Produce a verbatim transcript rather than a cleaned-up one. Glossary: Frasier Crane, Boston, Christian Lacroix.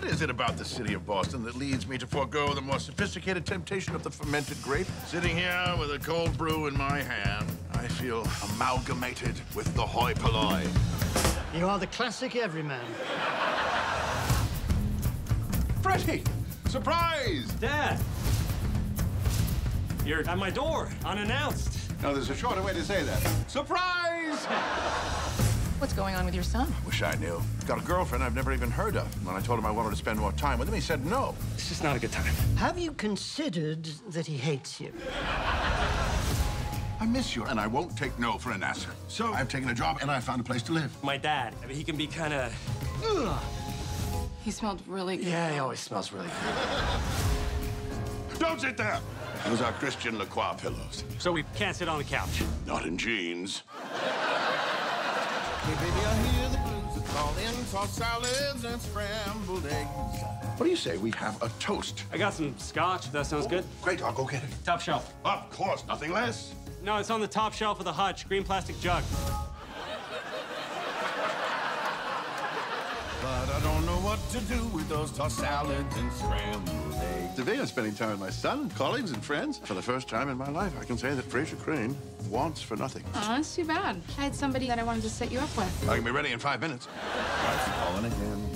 What is it about the city of Boston that leads me to forego the more sophisticated temptation of the fermented grape? Sitting here with a cold brew in my hand, I feel amalgamated with the hoi polloi. You are the classic everyman. Freddie! Surprise! Dad! You're at my door, unannounced. No, there's a shorter way to say that. Surprise! What's going on with your son? I wish I knew. He's got a girlfriend I've never even heard of. When I told him I wanted to spend more time with him, he said no. It's just not a good time. Have you considered that he hates you? I miss you, and I won't take no for an answer. So I've taken a job, and I found a place to live. My dad, I mean, he can be kind of... He smelled really good. Yeah, he always smells really good. Don't sit there! Those are Christian Lacroix pillows. So we can't sit on the couch? Not in jeans. Hey, baby, I hear the blues are calling for salads and scrambled eggs. What do you say we have a toast? I got some scotch, if that sounds oh, good. Great, I'll go get it. Top shelf. Of course, nothing less. No, it's on the top shelf of the hutch, green plastic jug. But I don't know what to do with those tossed salads and scrambled eggs. Today I'm spending time with my son, colleagues, and friends. For the first time in my life, I can say that Frasier Crane wants for nothing. Oh, that's too bad. I had somebody that I wanted to set you up with. I can be ready in five minutes. All right, calling again.